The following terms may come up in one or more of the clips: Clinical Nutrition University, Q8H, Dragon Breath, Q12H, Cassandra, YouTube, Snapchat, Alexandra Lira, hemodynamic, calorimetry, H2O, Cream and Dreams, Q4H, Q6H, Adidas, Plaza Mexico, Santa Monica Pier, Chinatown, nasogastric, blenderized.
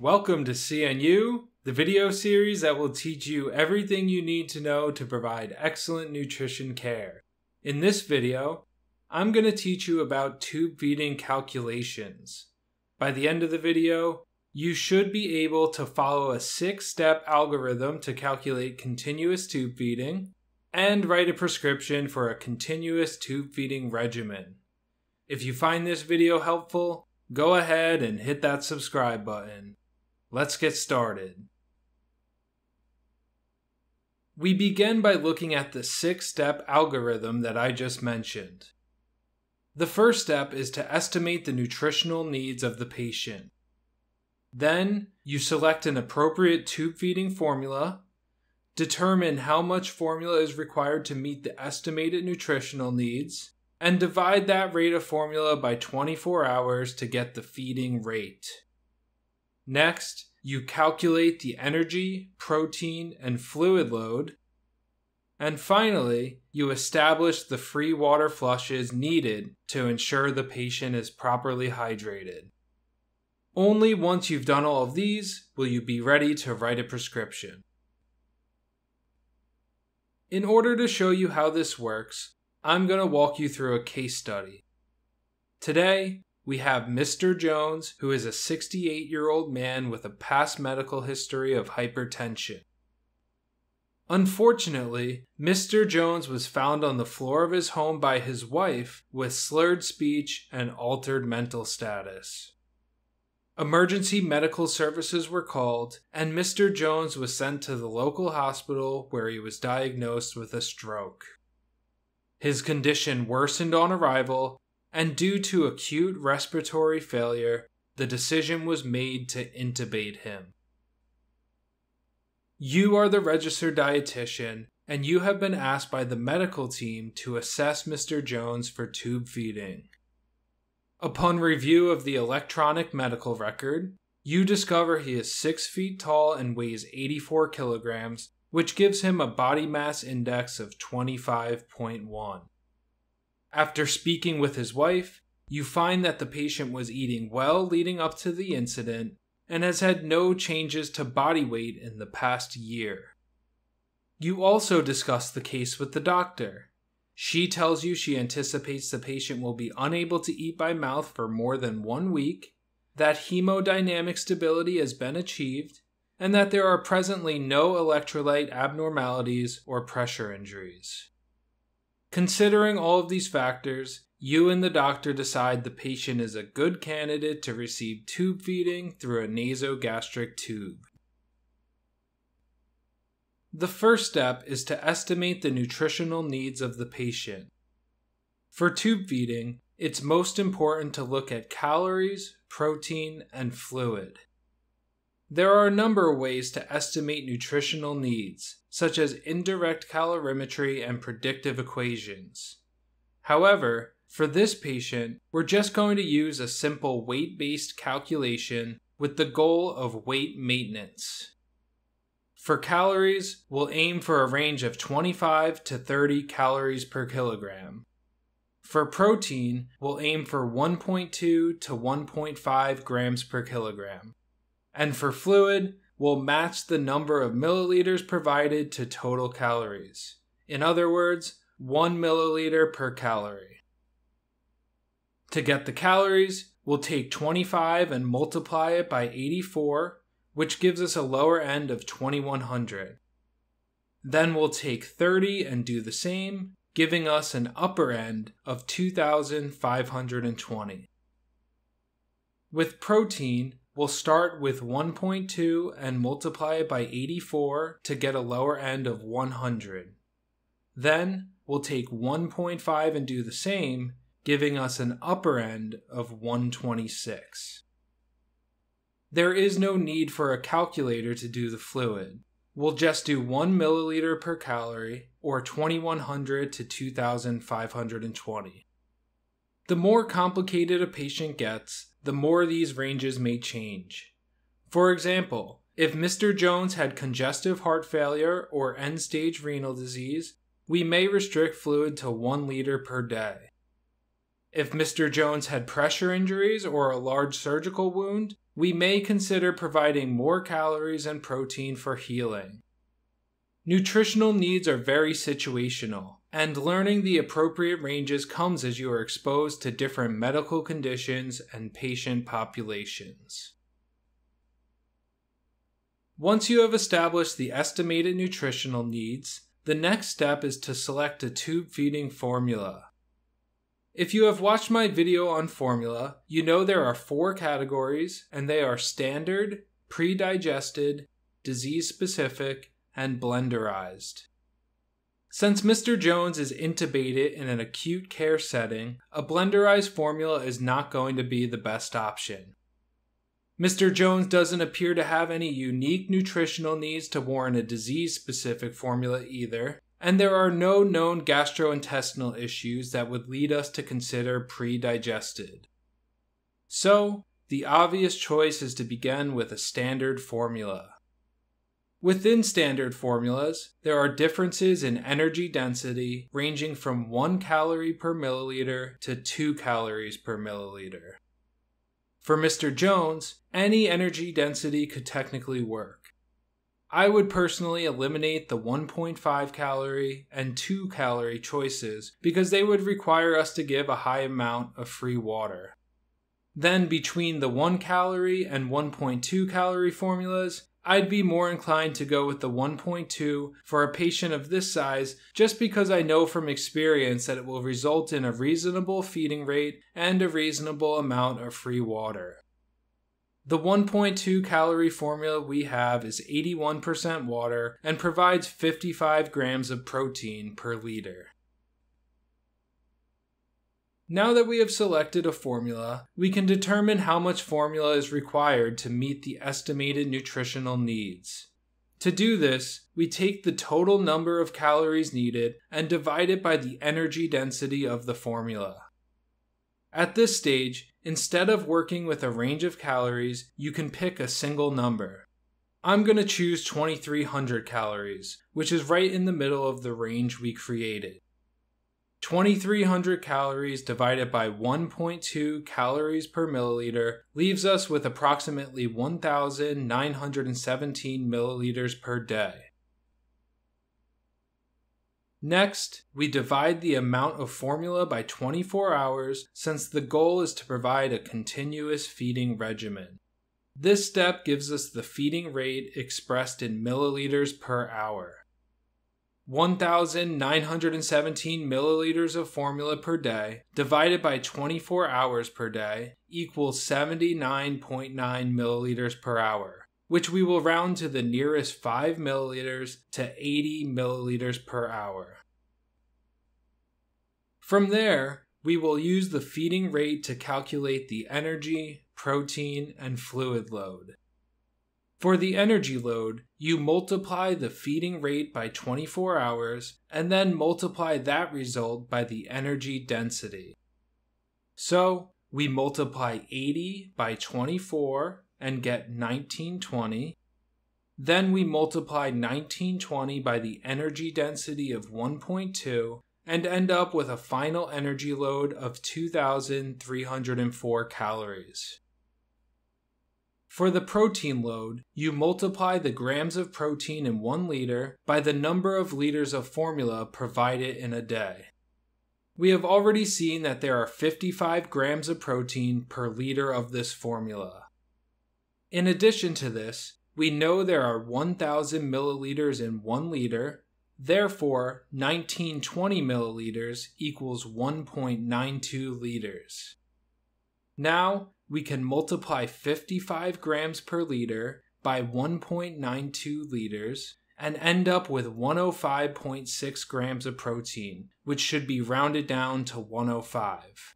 Welcome to CNU, the video series that will teach you everything you need to know to provide excellent nutrition care. In this video, I'm going to teach you about tube feeding calculations. By the end of the video, you should be able to follow a 6-step algorithm to calculate continuous tube feeding and write a prescription for a continuous tube feeding regimen. If you find this video helpful, go ahead and hit that subscribe button. Let's get started. We begin by looking at the 6-step algorithm that I just mentioned. The first step is to estimate the nutritional needs of the patient. Then, you select an appropriate tube feeding formula, determine how much formula is required to meet the estimated nutritional needs, and divide that rate of formula by 24 hours to get the feeding rate. Next, you calculate the energy, protein, and fluid load. And finally, you establish the free water flushes needed to ensure the patient is properly hydrated. Only once you've done all of these will you be ready to write a prescription. In order to show you how this works, I'm going to walk you through a case study. Today, we have Mr. Jones, who is a 68-year-old man with a past medical history of hypertension. Unfortunately, Mr. Jones was found on the floor of his home by his wife with slurred speech and altered mental status. Emergency medical services were called, and Mr. Jones was sent to the local hospital where he was diagnosed with a stroke. His condition worsened on arrival, and due to acute respiratory failure, the decision was made to intubate him. You are the registered dietitian, and you have been asked by the medical team to assess Mr. Jones for tube feeding. Upon review of the electronic medical record, you discover he is 6 feet tall and weighs 84 kilograms, which gives him a body mass index of 25.1. After speaking with his wife, you find that the patient was eating well leading up to the incident and has had no changes to body weight in the past year. You also discuss the case with the doctor. She tells you she anticipates the patient will be unable to eat by mouth for more than 1 week, that hemodynamic stability has been achieved, and that there are presently no electrolyte abnormalities or pressure injuries. Considering all of these factors, you and the doctor decide the patient is a good candidate to receive tube feeding through a nasogastric tube. The first step is to estimate the nutritional needs of the patient. For tube feeding, it's most important to look at calories, protein, and fluid. There are a number of ways to estimate nutritional needs, such as indirect calorimetry and predictive equations. However, for this patient, we're just going to use a simple weight-based calculation with the goal of weight maintenance. For calories, we'll aim for a range of 25 to 30 calories per kilogram. For protein, we'll aim for 1.2 to 1.5 grams per kilogram. And for fluid, we'll match the number of milliliters provided to total calories. In other words, 1 milliliter per calorie. To get the calories, we'll take 25 and multiply it by 84, which gives us a lower end of 2100. Then we'll take 30 and do the same, giving us an upper end of 2520. With protein, we'll start with 1.2 and multiply it by 84 to get a lower end of 100. Then, we'll take 1.5 and do the same, giving us an upper end of 126. There is no need for a calculator to do the fluid. We'll just do 1 milliliter per calorie, or 2100 to 2520. The more complicated a patient gets, the more these ranges may change. For example, if Mr. Jones had congestive heart failure or end-stage renal disease, we may restrict fluid to 1 liter per day. If Mr. Jones had pressure injuries or a large surgical wound, we may consider providing more calories and protein for healing. Nutritional needs are very situational, and learning the appropriate ranges comes as you are exposed to different medical conditions and patient populations. Once you have established the estimated nutritional needs, the next step is to select a tube feeding formula. If you have watched my video on formula, you know there are four categories, and they are standard, pre-digested, disease-specific, and blenderized. Since Mr. Jones is intubated in an acute care setting, a blenderized formula is not going to be the best option. Mr. Jones doesn't appear to have any unique nutritional needs to warrant a disease-specific formula either. And there are no known gastrointestinal issues that would lead us to consider pre-digested. So, the obvious choice is to begin with a standard formula. Within standard formulas, there are differences in energy density ranging from 1 calorie per milliliter to 2 calories per milliliter. For Mr. Jones, any energy density could technically work. I would personally eliminate the 1.5 calorie and 2 calorie choices because they would require us to give a high amount of free water. Then between the 1 calorie and 1.2 calorie formulas, I'd be more inclined to go with the 1.2 for a patient of this size just because I know from experience that it will result in a reasonable feeding rate and a reasonable amount of free water. The 1.2 calorie formula we have is 81% water and provides 55 grams of protein per liter. Now that we have selected a formula, we can determine how much formula is required to meet the estimated nutritional needs. To do this, we take the total number of calories needed and divide it by the energy density of the formula. At this stage, instead of working with a range of calories, you can pick a single number. I'm going to choose 2300 calories, which is right in the middle of the range we created. 2300 calories divided by 1.2 calories per milliliter leaves us with approximately 1917 milliliters per day. Next, we divide the amount of formula by 24 hours since the goal is to provide a continuous feeding regimen. This step gives us the feeding rate expressed in milliliters per hour. 1917 milliliters of formula per day divided by 24 hours per day equals 79.9 milliliters per hour, which we will round to the nearest 5 milliliters to 80 milliliters per hour. From there, we will use the feeding rate to calculate the energy, protein, and fluid load. For the energy load, you multiply the feeding rate by 24 hours and then multiply that result by the energy density. So, we multiply 80 by 24 and get 1920. Then we multiply 1920 by the energy density of 1.2 and end up with a final energy load of 2304 calories. For the protein load, you multiply the grams of protein in 1 liter by the number of liters of formula provided in a day. We have already seen that there are 55 grams of protein per liter of this formula. In addition to this, we know there are 1000 milliliters in 1 liter, therefore 1920 milliliters equals 1.92 liters. Now, we can multiply 55 grams per liter by 1.92 liters and end up with 105.6 grams of protein, which should be rounded down to 105.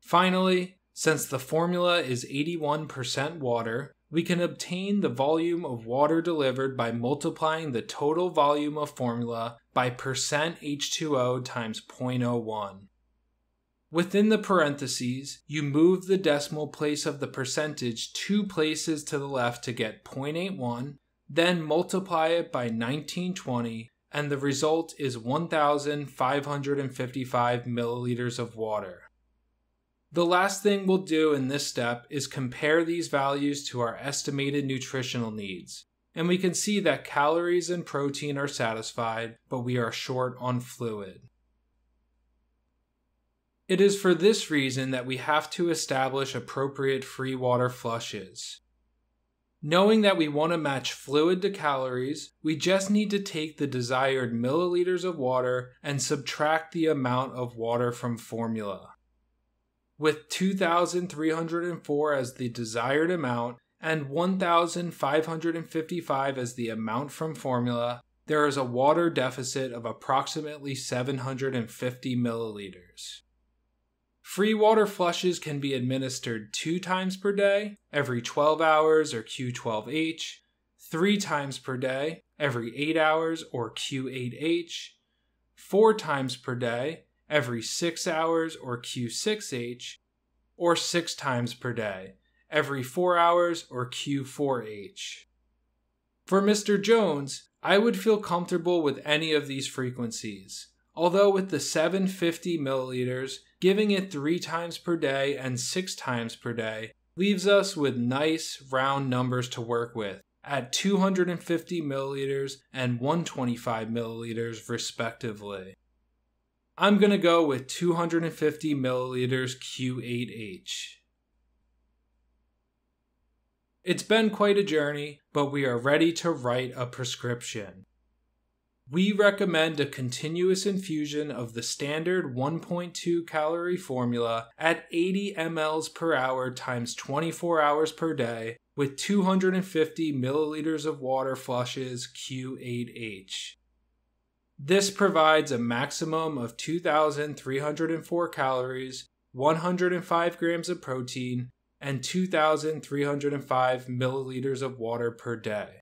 Finally, since the formula is 81% water, we can obtain the volume of water delivered by multiplying the total volume of formula by percent H2O times 0.01. Within the parentheses, you move the decimal place of the percentage 2 places to the left to get 0.81, then multiply it by 1920, and the result is 1555 milliliters of water. The last thing we'll do in this step is compare these values to our estimated nutritional needs, and we can see that calories and protein are satisfied, but we are short on fluid. It is for this reason that we have to establish appropriate free water flushes. Knowing that we want to match fluid to calories, we just need to take the desired milliliters of water and subtract the amount of water from formula. With 2,304 as the desired amount and 1,555 as the amount from formula, there is a water deficit of approximately 750 milliliters. Free water flushes can be administered 2 times per day, every 12 hours or Q12H, 3 times per day, every 8 hours or Q8H, 4 times per day, every 6 hours or Q6H, or 6 times per day, every 4 hours or Q4H. For Mr. Jones, I would feel comfortable with any of these frequencies, although with the 750 milliliters, giving it 3 times per day and 6 times per day leaves us with nice round numbers to work with at 250 milliliters and 125 milliliters respectively. I'm going to go with 250 milliliters Q8H. It's been quite a journey, but we are ready to write a prescription. We recommend a continuous infusion of the standard 1.2 calorie formula at 80 mLs per hour times 24 hours per day with 250 milliliters of water flushes Q8H. This provides a maximum of 2,304 calories, 105 grams of protein, and 2,305 milliliters of water per day.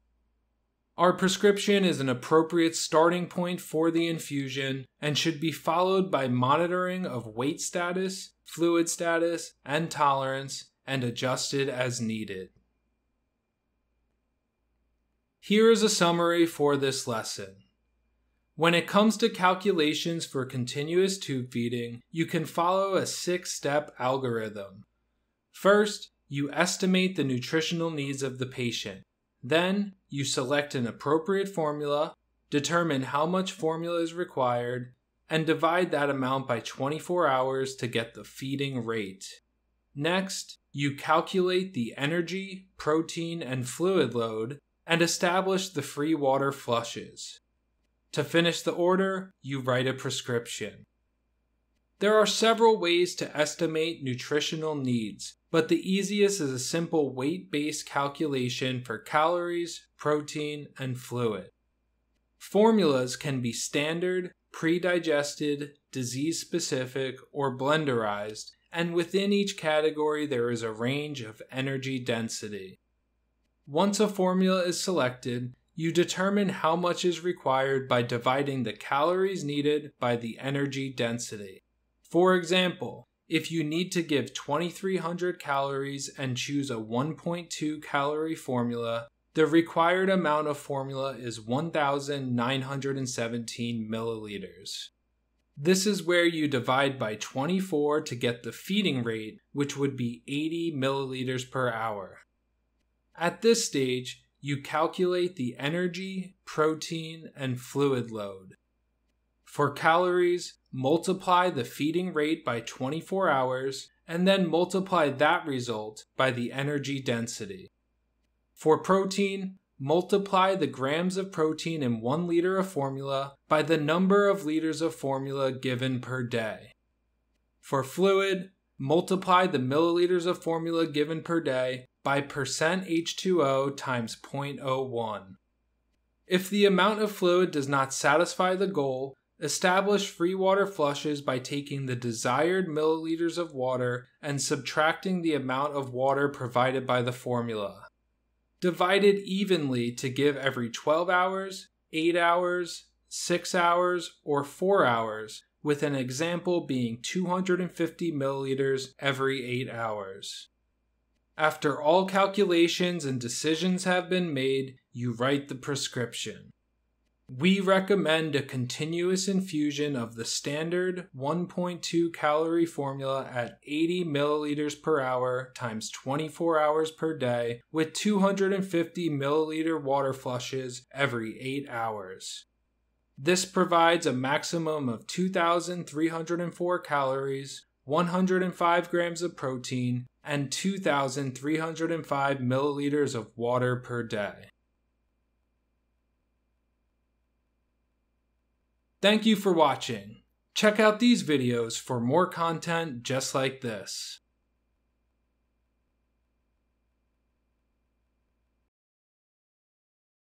Our prescription is an appropriate starting point for the infusion and should be followed by monitoring of weight status, fluid status, and tolerance, and adjusted as needed. Here is a summary for this lesson. When it comes to calculations for continuous tube feeding, you can follow a 6-step algorithm. First, you estimate the nutritional needs of the patient. Then, you select an appropriate formula, determine how much formula is required, and divide that amount by 24 hours to get the feeding rate. Next, you calculate the energy, protein, and fluid load, and establish the free water flushes. To finish the order, you write a prescription. There are several ways to estimate nutritional needs, but the easiest is a simple weight-based calculation for calories, protein, and fluid. Formulas can be standard, pre-digested, disease-specific, or blenderized, and within each category there is a range of energy density. Once a formula is selected, you determine how much is required by dividing the calories needed by the energy density. For example, if you need to give 2,300 calories and choose a 1.2 calorie formula, the required amount of formula is 1,917 milliliters. This is where you divide by 24 to get the feeding rate, which would be 80 milliliters per hour. At this stage, you calculate the energy, protein, and fluid load. For calories, multiply the feeding rate by 24 hours, and then multiply that result by the energy density. For protein, multiply the grams of protein in 1 liter of formula by the number of liters of formula given per day. For fluid, multiply the milliliters of formula given per day by percent H2O times 0.01. If the amount of fluid does not satisfy the goal, establish free water flushes by taking the desired milliliters of water and subtracting the amount of water provided by the formula. Divide it evenly to give every 12 hours, 8 hours, 6 hours, or 4 hours, with an example being 250 milliliters every 8 hours. After all calculations and decisions have been made, you write the prescription. We recommend a continuous infusion of the standard 1.2 calorie formula at 80 milliliters per hour times 24 hours per day with 250 milliliter water flushes every 8 hours. This provides a maximum of 2,304 calories, 105 grams of protein, and 2,305 milliliters of water per day. Thank you for watching. Check out these videos for more content just like this.